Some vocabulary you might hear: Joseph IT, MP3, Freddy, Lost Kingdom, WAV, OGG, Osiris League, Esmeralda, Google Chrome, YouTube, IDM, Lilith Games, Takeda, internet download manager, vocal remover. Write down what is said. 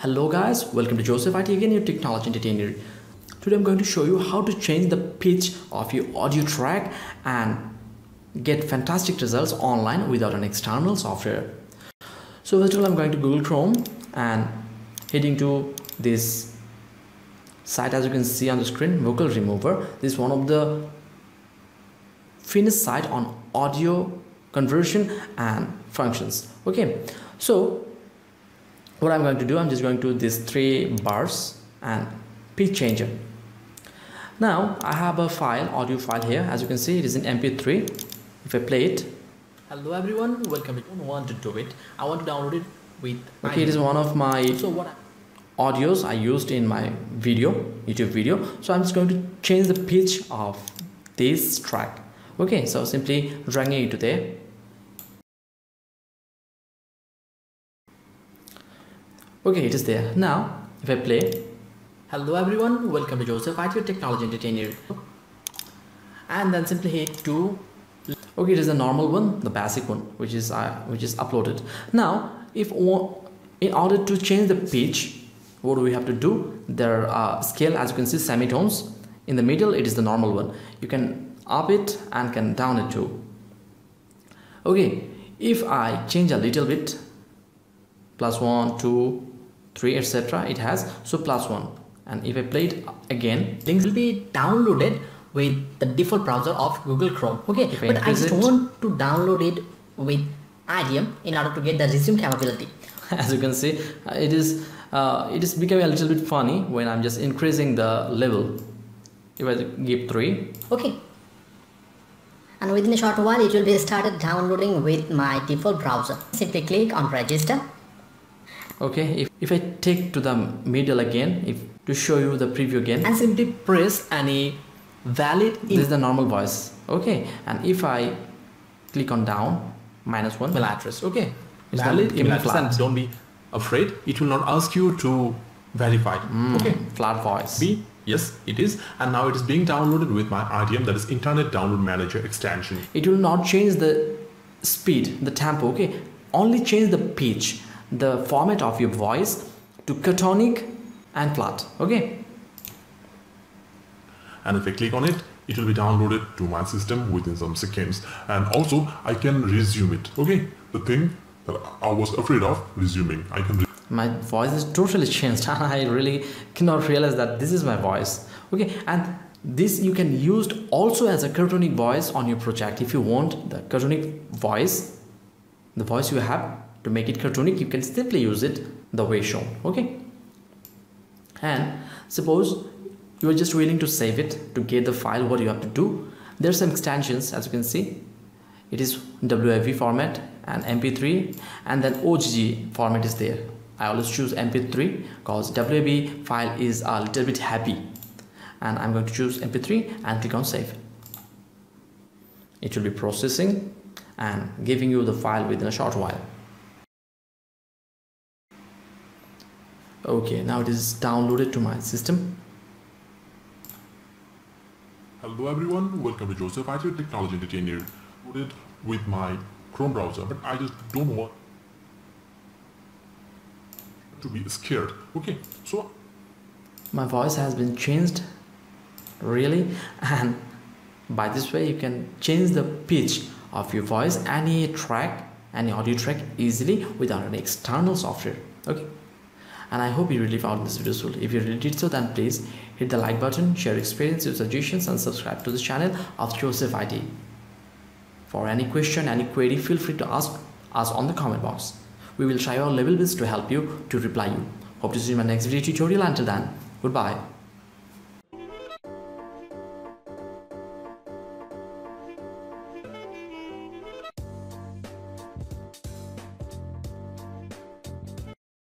Hello guys, welcome to Joseph IT again, your technology entertainer. Today I'm going to show you how to change the pitch of your audio track and get fantastic results online without an external software. So first of all, I'm going to Google Chrome and heading to this site. As you can see on the screen, Vocal Remover. This is one of the finest site on audio conversion and functions. Okay, so what I'm going to do, I'm just going to these three bars and pitch changer. Now I have a file, audio file here. As you can see, it is an MP3. If I play it, hello everyone, welcome. I don't want to do it. I want to download it with. Okay, it is one of my audios I used in my video, YouTube video. So I'm just going to change the pitch of this track. Okay, so simply dragging it to there. Okay, it is there. Now, if I play, hello everyone, welcome to Joseph IT, your technology entertainer. And then simply hit to. Okay, it is the normal one, the basic one, which is uploaded. Now, in order to change the pitch, what do we have to do? There are scale, as you can see, semitones. In the middle, it is the normal one. You can up it and can down it too. Okay, if I change a little bit, plus 1, 2, 3, etc. it has, so +1. And if I play it again, links will be downloaded with the default browser of Google Chrome. Okay, but I just want to download it with IDM in order to get the resume capability. As you can see, it is becoming a little bit funny when I'm just increasing the level. If I give 3. Okay. And within a short while, it will be started downloading with my default browser. Simply click on register. Okay, if I take to the middle again, to show you the preview again, and simply press any valid. This is the normal voice. Okay, and if I click on down, -1 will address. Okay, it's valid email address, and don't be afraid, it will not ask you to verify. Okay, flat voice. B, yes, it is, and now it is being downloaded with my IDM, that is Internet Download Manager extension. It will not change the speed, the tempo. Okay, only change the pitch, the format of your voice to catatonic and flat. Okay, and if I click on it, it will be downloaded to my system within some seconds, and also I can resume it. Okay, the thing that I was afraid of, resuming. I can my voice is totally changed and I really cannot realize that this is my voice. Okay, and this you can use also as a catatonic voice on your project. If you want the catatonic voice, the voice you have, to make it cartoonic, you can simply use it the way shown. Okay, and suppose you are just willing to save it to get the file, what you have to do, there's some extensions. As you can see, it is WAV format and MP3, and then OGG format is there. I always choose MP3 because WAV file is a little bit happy, and I'm going to choose MP3 and click on save. It will be processing and giving you the file within a short while. Okay, now it is downloaded to my system. Hello everyone, welcome to Joseph IT, technology entertainer. Loaded with my Chrome browser, but I just don't want to be scared. Okay, so my voice has been changed, really, and by this way you can change the pitch of your voice, any audio track easily without an external software. Okay. And I hope you really found this video useful. If you really did so, then please hit the like button, share experience, your suggestions, and subscribe to the channel of Joseph IT. For any question, any query, feel free to ask us on the comment box. We will try our level best to help you, to reply you. Hope to see you in my next video tutorial. Until then, goodbye.